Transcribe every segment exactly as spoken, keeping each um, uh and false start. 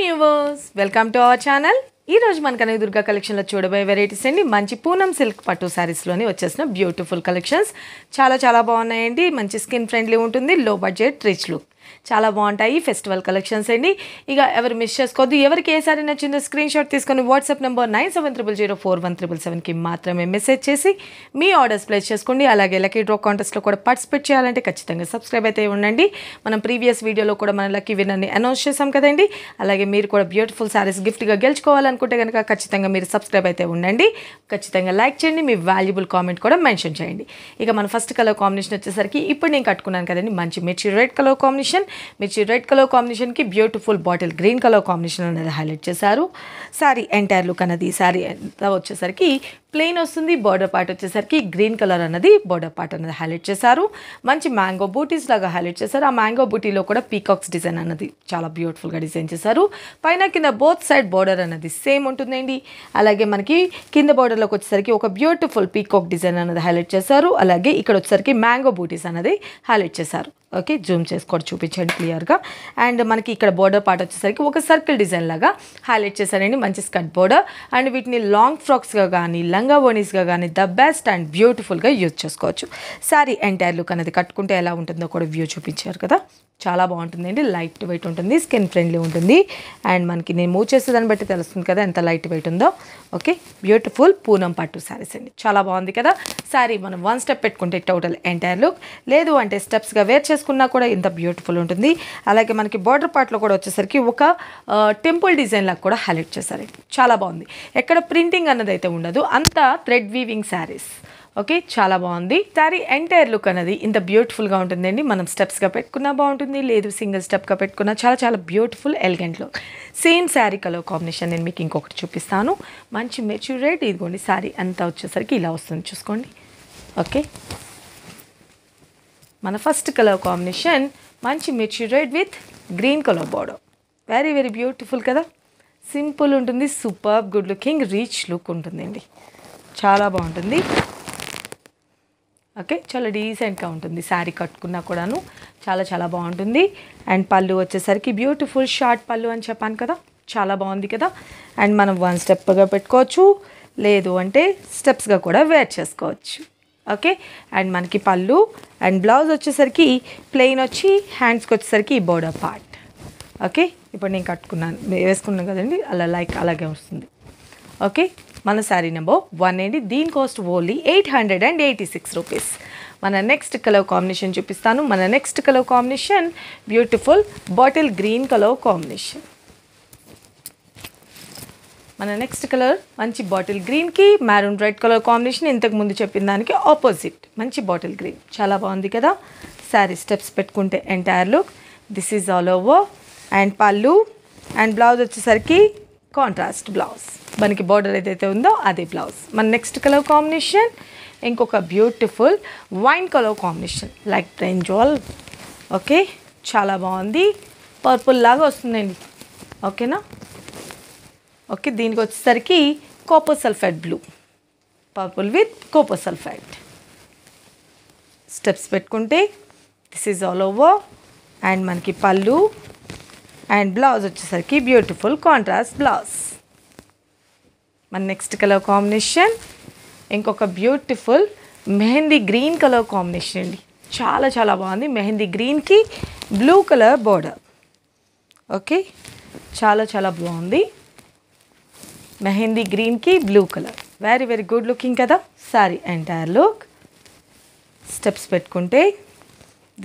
viewers, welcome to our channel. Ee roju man Kanaka Durga collection lo chudaboye varieties andi manchi Poonam silk pattu sarees lone vachesina beautiful collections. Chala chala baagunnayandi, manchi skin friendly untundi, low budget rich look. Chala baantayi festival collections andi. Iga ever miss chesukodu, evariki ee saree nachindho screenshot తీసుకొని WhatsApp number nine seven zero zero zero four one seven seven seven ki maatrame message chesi mee orders place chesukondi. Alage lucky draw contest lo kuda participate cheyalante kachithanga subscribe ayithe undandi. Manam previous video lo kuda mana lucky winner ni announce chesam kadandi. Alage meeru kuda beautiful sarees gift ga geluchukovalanunte ganaka kachithanga meeru subscribe ayithe undandi. Kachithanga like cheyandi, mee valuable comment kuda mention cheyandi. Iga mana first color combination vachesariki ippudu nenu kattukunnanu kadandi, manchi mature red color combination. Which red color combination ki beautiful bottle green color combination another highlight chesaru. Sari entire look anadi sari vachesariki plain ostundi, border part vachesariki green color anadi border part another highlight chesaru. Manchi mango booties laga highlight chesaru. Aa mango booty lo kuda peacocks design anadi chala beautiful ga design chesaru. Paina kinda both side border anadi same untundandi. Alage manaki kinda border loku vachesariki oka beautiful peacock design another highlight chesaru. Alage ikkada vachesariki mango booties anadi highlight chesaru. Okay, zoom cheskodi చూపించండి clear గా. And మనకి ఇక్కడ border part వచ్చేసరికి ఒక circle design లాగా highlight చేశానండి, మంచి skirt border. And వీటిని లాంగ్ ఫ్రాక్స్ గా గానీ లంగా ఓనీస్ గా గానీ ద బెస్ట్ అండ్ బ్యూటిఫుల్ గా యూజ్ చేసుకోవచ్చు. సారీ ఎంటైర్ లుక్ అనేది కట్టుకుంటే ఎలా ఉంటుందో కూడా వ్యూ చూపించారు కదా, చాలా బాగుంటుందండి. లైట్ వెయిట్ ఉంటుంది, స్కిన్ ఫ్రెండ్లీ ఉంటుంది. అండ్ మనకి నేను మూవ్ చేసేదాన్ని బట్టి తెలుస్తుంది కదా ఎంత లైట్ వెయిట్ ఉందో. ఓకే, బ్యూటిఫుల్ పూనం పట్టు శారీస్ అండి, చాలా బాగుంది కదా శారీ. మనం వన్ స్టెప్ పెట్టుకుంటే టోటల్ ఎంటైర్ లుక్, లేదు అంటే స్టెప్స్గా వేర్ చేసుకున్నా కూడా ఇంత బ్యూటిఫుల్ ఉంటుంది. అలాగే మనకి బార్డర్ పార్ట్లో కూడా వచ్చేసరికి ఒక టెంపుల్ డిజైన్ లాగా కూడా హైలైట్ చేశారండి, చాలా బాగుంది. ఎక్కడ ప్రింటింగ్ అన్నది అయితే ఉండదు, అంతా థ్రెడ్ వీవింగ్ శారీస్. ఓకే, చాలా బాగుంది సారీ ఎంటైర్ లుక్ అనేది ఇంత బ్యూటిఫుల్గా ఉంటుందండి. మనం స్టెప్స్గా పెట్టుకున్నా బాగుంటుంది, లేదు సింగిల్ స్టెప్గా పెట్టుకున్నా చాలా చాలా beautiful elegant look. Same sari colour combination నేను మీకు ఇంకొకటి చూపిస్తాను, మంచి మెచ్యూరేట్. ఇదిగోండి శారీ అంతా వచ్చేసరికి ఇలా వస్తుంది చూసుకోండి. ఓకే, మన ఫస్ట్ కలర్ కాంబినేషన్ మంచి మెచ్యూరేట్ with green colour border, very very beautiful కదా. సింపుల్ ఉంటుంది, super good looking rich look ఉంటుందండి, చాలా బాగుంటుంది. ఓకే, చాలా డీసెంట్గా ఉంటుంది శారీ, కట్టుకున్నా కూడాను చాలా చాలా బాగుంటుంది. అండ్ పళ్ళు వచ్చేసరికి బ్యూటిఫుల్ షార్ట్ పళ్ళు అని చెప్పాను కదా, చాలా బాగుంది కదా. అండ్ మనం వన్ స్టెప్గా పెట్టుకోవచ్చు, లేదు అంటే స్టెప్స్గా కూడా వేర్ చేసుకోవచ్చు. ఓకే, అండ్ మనకి పళ్ళు అండ్ బ్లౌజ్ వచ్చేసరికి ప్లెయిన్ వచ్చి హ్యాండ్స్కి వచ్చేసరికి ఈ బోర్డర్ పార్ట్. ఓకే, ఇప్పుడు నేను కట్టుకున్నాను వేసుకున్నాను కదండి, అలా లైక్ అలాగే వస్తుంది. ఓకే, మన శారీ నెంబర్ వన్ అండి, దీని cost only eight hundred and eighty six rupees. మన నెక్స్ట్ కలర్ కాంబినేషన్ చూపిస్తాను. మన next colour combination beautiful bottle green colour combination. మన నెక్స్ట్ కలర్ మంచి బాటిల్ గ్రీన్కి మ్యారూన్ రెడ్ కలర్ కాంబినేషన్, ఇంతకుముందు చెప్పిన దానికి ఆపోజిట్ మంచి బాటిల్ గ్రీన్, చాలా బాగుంది కదా శారీ. స్టెప్స్ పెట్టుకుంటే entire look this is all over. And పళ్ళు అండ్ బ్లౌజ్ వచ్చేసరికి కాంట్రాస్ట్ బ్లౌజ్, మనకి బార్డర్ ఏదైతే ఉందో అదే బ్లౌజ్. మన నెక్స్ట్ కలర్ కాంబినేషన్ ఇంకొక beautiful wine colour combination like brinjal. Okay, చాలా బాగుంది, పర్పుల్ లాగా వస్తుందండి. ఓకేనా, ఓకే, దీనికి వచ్చేసరికి copper sulphide blue, purple with copper sulphide. Steps పెట్టుకుంటే this is all over. And మనకి పళ్ళు అండ్ బ్లౌజ్ వచ్చేసరికి బ్యూటిఫుల్ కాంట్రాస్ట్ బ్లౌజ్. మన నెక్స్ట్ కలర్ కాంబినేషన్ ఇంకొక beautiful mehndi green colour combination అండి, చాలా చాలా బాగుంది. మెహందీ గ్రీన్కి బ్లూ కలర్ బోర్డర్. ఓకే, చాలా చాలా బాగుంది, మెహందీ గ్రీన్కి blue colour, very very good looking కదా సారీ ఎంటైర్ లుక్. స్టెప్స్ పెట్టుకుంటే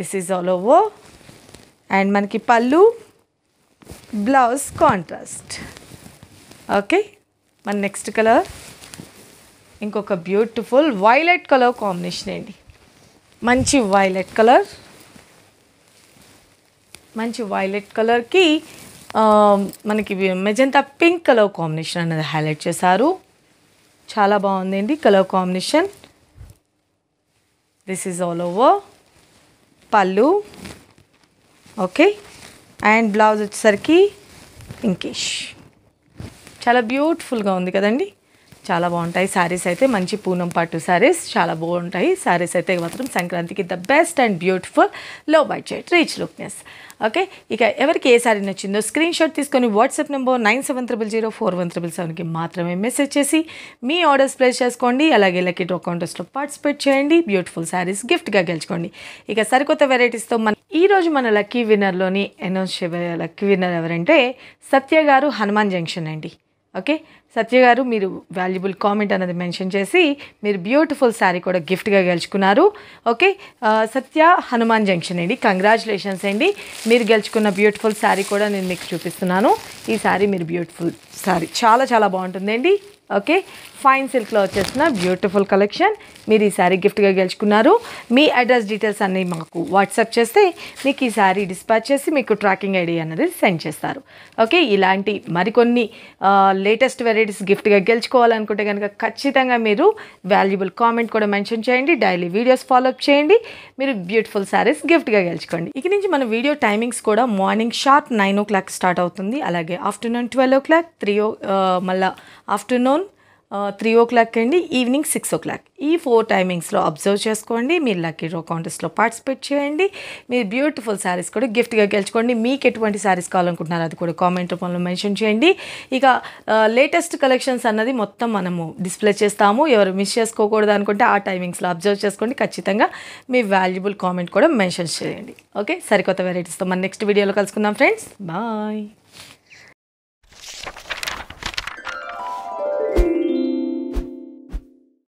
this is all over. And మనకి పళ్ళు బ్లౌజ్ కాంట్రాస్ట్. ఓకే, మన నెక్స్ట్ కలర్ ఇంకొక బ్యూటిఫుల్ వైలెట్ కలర్ కాంబినేషన్ అండి, మంచి వైలెట్ కలర్. మంచి వైలెట్ కలర్కి మనకి మెజంతా పింక్ కలర్ కాంబినేషన్ అనేది హైలైట్ చేశారు, చాలా బాగుందండి colour combination. This is all over పళ్ళు. ఓకే, అండ్ బ్లౌజ్ వచ్చేసరికి పింకిష్, చాలా బ్యూటిఫుల్గా ఉంది కదండి చాలా బాగుంటాయి సారీస్ అయితే మంచి పూనం పట్టు సారీస్ చాలా బాగుంటాయి సారీస్ అయితే మాత్రం సంక్రాంతికి the best and beautiful low budget reach లుక్నెస్ okay ఇక ఎవరికి ఏ సారీ నచ్చిందో స్క్రీన్ షాట్ తీసుకొని WhatsApp number nine seven triple zero four one triple సెవెన్కి మాత్రమే మెసేజ్ చేసి మీ ఆర్డర్స్ ప్లేస్ చేసుకోండి అలాగే లక్కీ డ్రా కాంటెస్ట్లో పార్టిసిపేట్ చేయండి బ్యూటిఫుల్ సారీస్ గిఫ్ట్గా గెలుచుకోండి ఇక సరికొత్త వెరైటీస్తో మన ఈరోజు మన లక్కీ విన్నర్లోని అనౌన్స్ చేయబోయే లక్కీ విన్నర్ ఎవరంటే సత్య గారు హనుమాన్ జంక్షన్ అండి ఓకే సత్య గారు మీరు వాల్యుబుల్ కామెంట్ అనేది మెన్షన్ చేసి మీరు బ్యూటిఫుల్ శారీ కూడా గిఫ్ట్గా గెలుచుకున్నారు ఓకే సత్య హనుమాన్ జంక్షన్ అండి కంగ్రాచులేషన్స్ అండి మీరు గెలుచుకున్న బ్యూటిఫుల్ శారీ కూడా నేను మీకు చూపిస్తున్నాను ఈ శారీ మీరు బ్యూటిఫుల్ శారీ చాలా చాలా బాగుంటుందండి ఓకే ఫైన్ సిల్క్లో వచ్చేసిన బ్యూటిఫుల్ కలెక్షన్ మీరు ఈ శారీ గిఫ్ట్గా గెలుచుకున్నారు మీ అడ్రస్ డీటెయిల్స్ అన్నీ మాకు వాట్సాప్ చేస్తే మీకు ఈ శారీ డిస్పాచ్ చేసి మీకు ట్రాకింగ్ ఐడి అనేది సెండ్ చేస్తారు ఓకే ఇలాంటి మరికొన్ని లేటెస్ట్ వెరైటీస్ గిఫ్ట్గా గెలుచుకోవాలనుకుంటే కనుక ఖచ్చితంగా మీరు వాల్యుబుల్ కామెంట్ కూడా మెన్షన్ చేయండి డైలీ వీడియోస్ ఫాలోఅప్ చేయండి మీరు బ్యూటిఫుల్ శారీస్ గిఫ్ట్గా గెలుచుకోండి ఇక నుంచి మన వీడియో టైమింగ్స్ కూడా morning sharp nine o'clock start అవుతుంది అలాగే afternoon twelve o'clock three o మళ్ళీ ఆఫ్టర్నూన్ త్రీ ఓ క్లాక్ అండి ఈవినింగ్ సిక్స్ ఓ క్లాక్ ఈ ఫోర్ టైమింగ్స్లో అబ్జర్వ్ చేసుకోండి మీరు లక్కీ డ్రా కాంటెస్ట్లో పార్టిసిపేట్ చేయండి మీరు బ్యూటిఫుల్ శారీస్ కూడా గిఫ్ట్గా గెలుచుకోండి మీకు ఎటువంటి శారీస్ కావాలనుకుంటున్నారో అది కూడా కామెంట్ రూపంలో మెన్షన్ చేయండి ఇక లేటెస్ట్ కలెక్షన్స్ అన్నది మొత్తం మనము డిస్ప్లే చేస్తాము ఎవరు మిస్ చేసుకోకూడదు అనుకుంటే ఆ టైమింగ్స్లో అబ్జర్వ్ చేసుకోండి ఖచ్చితంగా మీ వాల్యుబుల్ కామెంట్ కూడా మెన్షన్ చేయండి ఓకే సరికొత్త వెరైటీస్తో మన నెక్స్ట్ వీడియోలో కలుసుకుందాం ఫ్రెండ్స్ బాయ్.